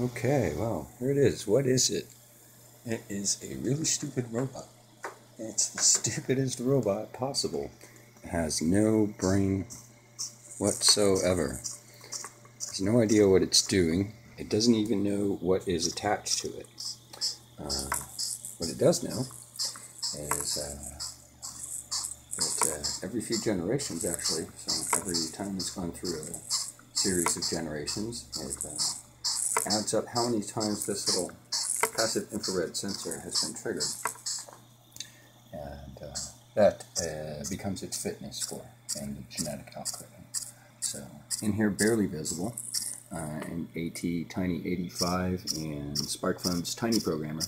Okay, well, here it is. What is it? It is a really stupid robot. It's the stupidest robot possible. It has no brain whatsoever. Has no idea what it's doing. It doesn't even know what is attached to it. What it does know is that every few generations, actually, so every time it's gone through a series of generations, it adds up how many times this little passive infrared sensor has been triggered, and that becomes its fitness score and the genetic algorithm. So in here, barely visible, an ATTiny85 and Sparkfun's Tiny Programmer,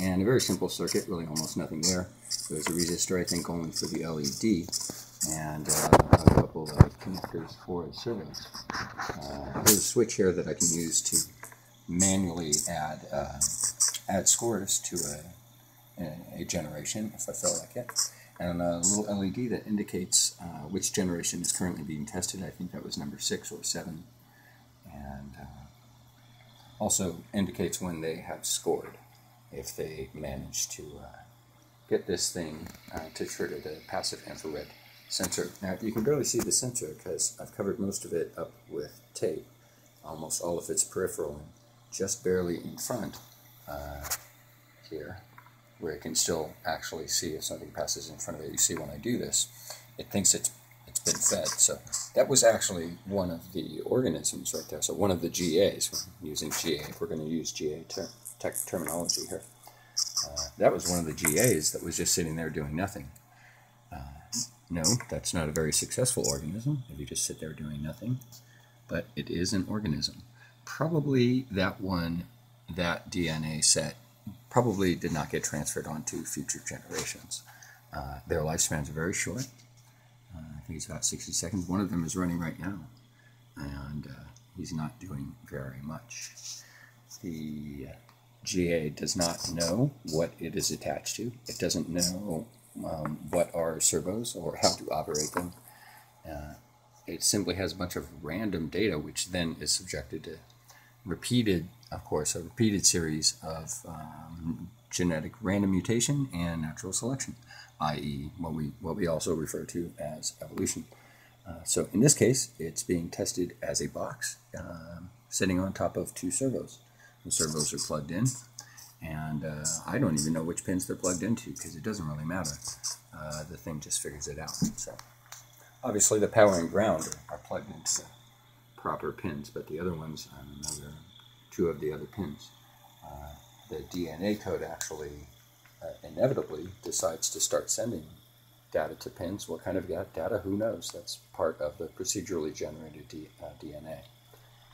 and a very simple circuit, really almost nothing there. There's a resistor, I think, only for the LED, and a couple of connectors for the servos. There's a switch here that I can use to manually add scores to a generation if I feel like it, and a little LED that indicates which generation is currently being tested. I think that was number 6 or 7, and also indicates when they have scored if they manage to get this thing to trigger the passive infrared sensor. Now, you can barely see the sensor because I've covered most of it up with tape, almost all of its peripheral, and just barely in front here, where it can still actually see if something passes in front of it. You see when I do this, it thinks it's been fed. So that was actually one of the organisms right there, so one of the GAs. We're using GA, if we're going to use GA tech terminology here. That was one of the GAs that was just sitting there doing nothing. No, that's not a very successful organism, if you just sit there doing nothing, but it is an organism. Probably that one, that DNA set, probably did not get transferred onto future generations. Their lifespans are very short. I think it's about 60 seconds. One of them is running right now, and he's not doing very much. The GA does not know what it is attached to. It doesn't know what are servos or how to operate them. It simply has a bunch of random data, which then is subjected to a repeated series of genetic random mutation and natural selection, i.e. what we also refer to as evolution. So in this case, it's being tested as a box sitting on top of 2 servos. The servos are plugged in, and I don't even know which pins they're plugged into because it doesn't really matter. The thing just figures it out. So obviously the power and ground are plugged into the proper pins, but the other ones, I don't know, there are 2 of the other pins. The DNA code actually inevitably decides to start sending data to pins. What kind of data? Who knows? That's part of the procedurally generated DNA.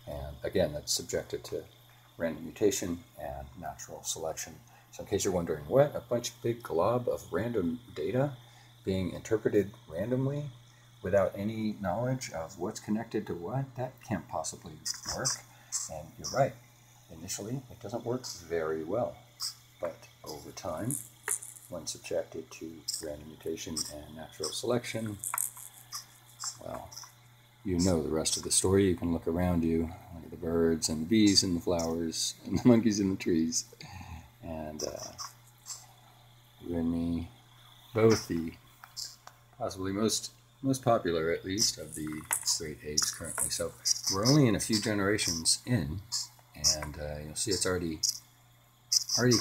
And again, that's subjected to random mutation and natural selection. So in case you're wondering, what, a bunch of big glob of random data being interpreted randomly without any knowledge of what's connected to what? That can't possibly work. And you're right, initially it doesn't work very well, but over time, when subjected to random mutation and natural selection, well, you know the rest of the story. You can look around you, look at the birds and the bees and the flowers and the monkeys in the trees, and you and me, both the possibly most popular, at least, of the great apes currently. So we're only in a few generations in, and you'll see it's already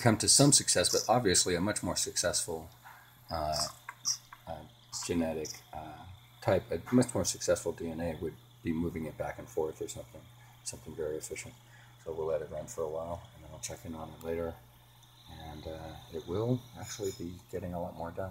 come to some success, but obviously a much more successful genetic type, a much more successful DNA would be moving it back and forth or something very efficient. So we'll let it run for a while, and then I'll check in on it later, and it will actually be getting a lot more done.